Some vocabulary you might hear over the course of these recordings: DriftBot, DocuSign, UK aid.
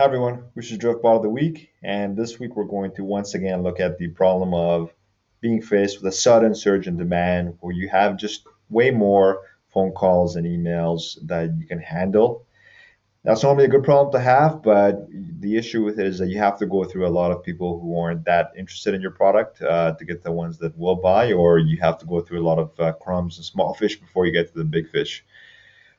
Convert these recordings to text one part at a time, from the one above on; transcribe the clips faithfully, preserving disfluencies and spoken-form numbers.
Hi everyone, this is DriftBot of the week, and this week we're going to once again look at the problem of being faced with a sudden surge in demand where you have just way more phone calls and emails that you can handle. That's normally a good problem to have, but the issue with it is that you have to go through a lot of people who aren't that interested in your product uh, to get the ones that will buy, or you have to go through a lot of uh, crumbs and small fish before you get to the big fish.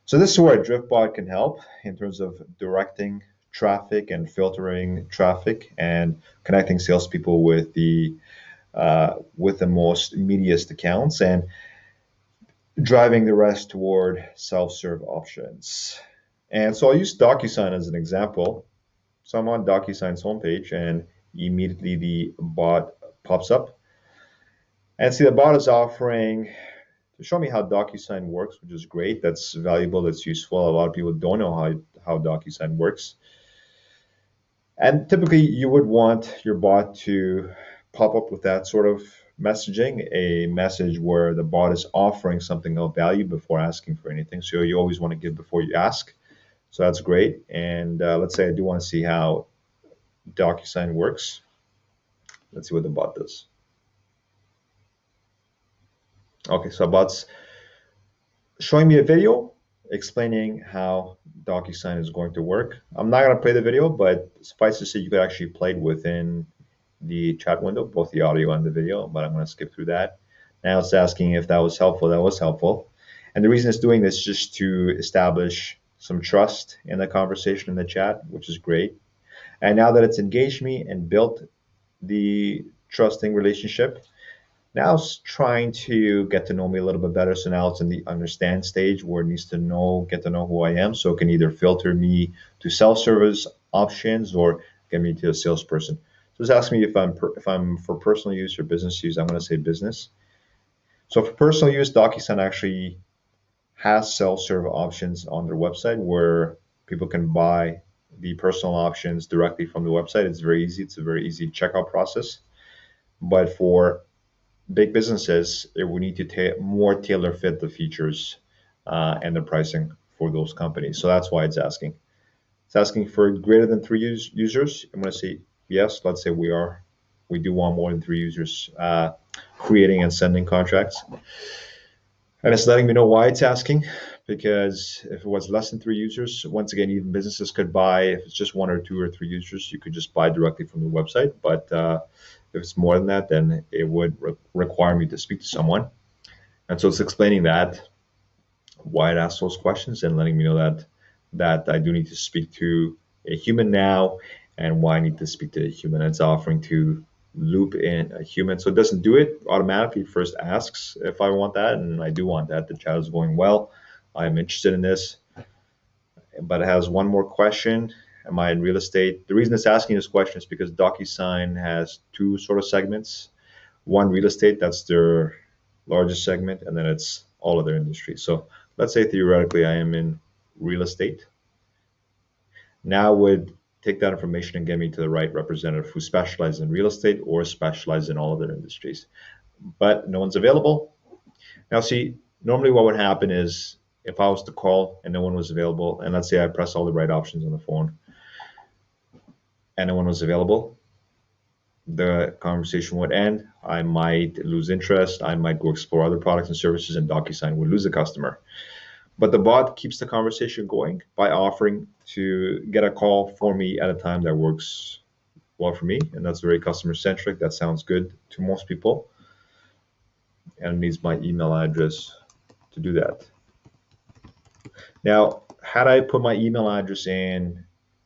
So this is where DriftBot can help in terms of directing traffic and filtering traffic and connecting salespeople with the uh, with the most immediate accounts and driving the rest toward self-serve options. And so I'll use DocuSign as an example. So I'm on DocuSign's homepage and immediately the bot pops up. And see, the bot is offering to show me how DocuSign works, which is great. That's valuable, that's useful. A lot of people don't know how, how DocuSign works. And typically you would want your bot to pop up with that sort of messaging, a message where the bot is offering something of value before asking for anything. So you always want to give before you ask. So that's great. And uh, let's say I do want to see how DocuSign works. Let's see what the bot does. Okay, so bot's showing me a video explaining how DocuSign is going to work. I'm not going to play the video, but suffice to say you could actually play it within the chat window, both the audio and the video, but I'm going to skip through that. Now it's asking if that was helpful. That was helpful. And the reason it's doing this is just to establish some trust in the conversation in the chat, which is great. And now that it's engaged me and built the trusting relationship, now it's trying to get to know me a little bit better. So now it's in the understand stage where it needs to know, get to know who I am. So it can either filter me to self-service options or get me to a salesperson. So it's asking me if I'm, per, if I'm for personal use or business use. I'm going to say business. So for personal use, DocuSign actually has self-serve options on their website where people can buy the personal options directly from the website. It's very easy. It's a very easy checkout process. But for big businesses, it would need to ta more tailor fit the features uh, and the pricing for those companies. So that's why it's asking. It's asking for greater than three us users. I'm going to say yes. Let's say we are, we do want more than three users uh, creating and sending contracts. And it's letting me know why it's asking, because if it was less than three users, once again, even businesses could buy. If it's just one or two or three users, you could just buy directly from the website. But uh, if it's more than that, then it would re require me to speak to someone. And so it's explaining that, why it asks those questions, and letting me know that that I do need to speak to a human now, and why I need to speak to a human. It's offering to loop in a human, so it doesn't do it automatically. First asks if I want that, and I do want that. The chat is going well, I'm interested in this, but it has one more question. Am I in real estate? The reason it's asking this question is because DocuSign has two sort of segments. One, real estate, that's their largest segment, and then it's all other industries. So let's say theoretically I am in real estate. Now would take that information and get me to the right representative who specializes in real estate or specializes in all other industries. But no one's available. Now see, normally what would happen is if I was to call and no one was available, and let's say I press all the right options on the phone and no one was available, the conversation would end. I might lose interest. I might go explore other products and services, and DocuSign would lose the customer. But the bot keeps the conversation going by offering to get a call for me at a time that works well for me. And that's very customer centric. That sounds good to most people. And it needs my email address to do that. Now, had I put my email address in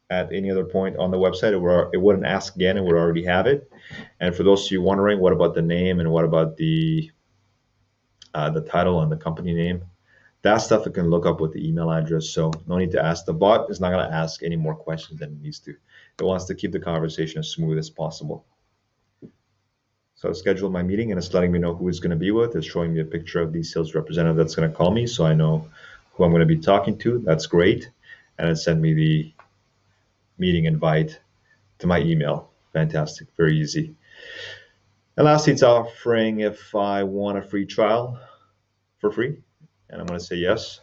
at any other point on the website, it, were, it wouldn't ask again. It would already have it. And for those of you wondering, what about the name and what about the, uh, the title and the company name? That stuff it can look up with the email address, so no need to ask. The bot is not going to ask any more questions than it needs to. It wants to keep the conversation as smooth as possible. So I've scheduled my meeting, and it's letting me know who it's going to be with. It's showing me a picture of the sales representative that's going to call me, so I know who I'm going to be talking to. That's great. And it sent me the meeting invite to my email. Fantastic. Very easy. And lastly, it's offering if I want a free trial for free. And I'm going to say yes.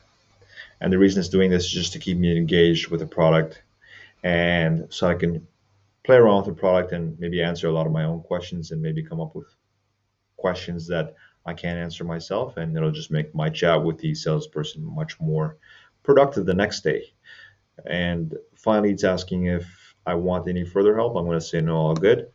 And the reason it's doing this is just to keep me engaged with the product and so I can play around with the product and maybe answer a lot of my own questions and maybe come up with questions that I can't answer myself, and it'll just make my chat with the salesperson much more productive the next day. And finally, it's asking if I want any further help. I'm going to say no, all good.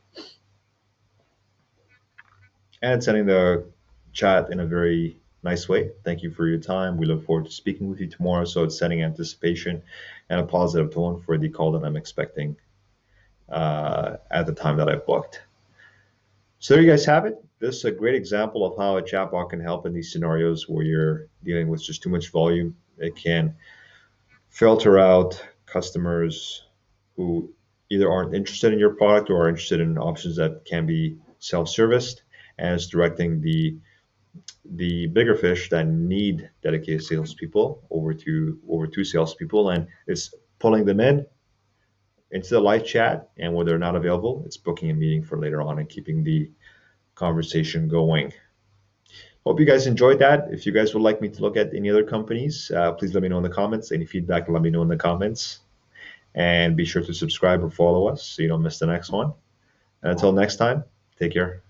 And it's ending the chat in a very nice way. Thank you for your time. We look forward to speaking with you tomorrow. So it's setting anticipation and a positive tone for the call that I'm expecting uh, at the time that I've booked. So there you guys have it. This is a great example of how a chatbot can help in these scenarios where you're dealing with just too much volume. It can filter out customers who either aren't interested in your product or are interested in options that can be self-serviced, and it's directing the the bigger fish that need dedicated salespeople over to over to salespeople, and it's pulling them in into the live chat, and when they're not available, it's booking a meeting for later on and keeping the conversation going. Hope you guys enjoyed that. If you guys would like me to look at any other companies, uh, please let me know in the comments. Any feedback, let me know in the comments. And be sure to subscribe or follow us so you don't miss the next one. And until next time, take care.